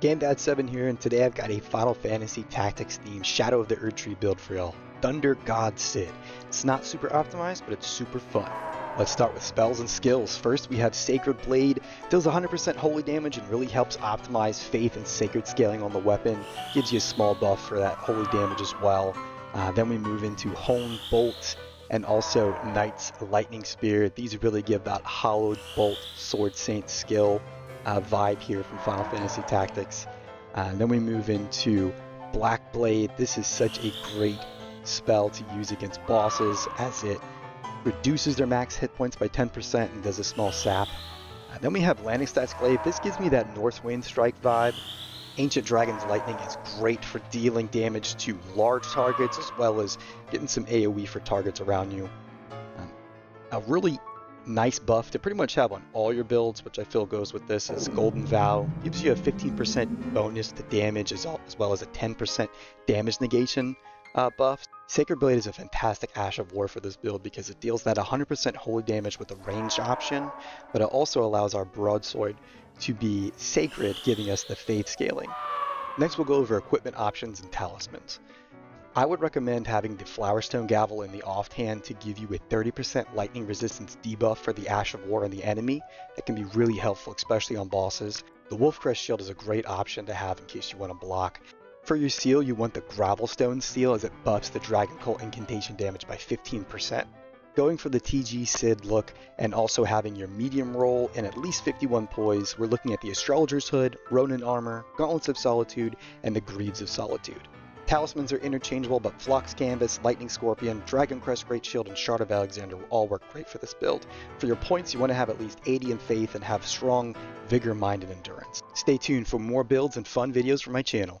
GameDad7 here, and today I've got a Final Fantasy Tactics themed Shadow of the Erdtree build for y'all, Thunder God Sid. It's not super optimized, but it's super fun. Let's start with spells and skills. First, we have Sacred Blade. Deals 100% holy damage and really helps optimize faith and sacred scaling on the weapon. Gives you a small buff for that holy damage as well. Then we move into Hone Bolt and also Knight's Lightning Spear. These really give that Hollowed Bolt Sword Saint skill. Vibe here from Final Fantasy Tactics. And then we move into Black Blade. This is such a great spell to use against bosses as it reduces their max hit points by 10% and does a small sap. And then we have Lanstead's Glaive. This gives me that North Wind Strike vibe. Ancient Dragon's Lightning is great for dealing damage to large targets as well as getting some AoE for targets around you. A really nice buff to pretty much have on all your builds, which I feel goes with this, is Golden Vow. Gives you a 15% bonus to damage as well as a 10% damage negation buff. Sacred Blade is a fantastic Ash of War for this build because it deals that 100% holy damage with a ranged option, but it also allows our Broadsword to be sacred, giving us the faith scaling. Next we'll go over equipment options and talismans. I would recommend having the Flowerstone Gavel in the offhand to give you a 30% lightning resistance debuff for the Ash of War on the enemy. That can be really helpful, especially on bosses. The Wolfcrest Shield is a great option to have in case you want to block. For your seal, you want the Gravel Stone Seal as it buffs the Dragon Cult Incantation damage by 15%. Going for the TG Sid look and also having your medium roll and at least 51 poise, we're looking at the Astrologer's Hood, Ronin Armor, Gauntlets of Solitude, and the Greaves of Solitude. Talismans are interchangeable, but Flocks Canvas, Lightning Scorpion, Dragoncrest Great Shield, and Shard of Alexander will all work great for this build. For your points, you want to have at least 80 in faith and have strong vigor, mind, and endurance. Stay tuned for more builds and fun videos from my channel.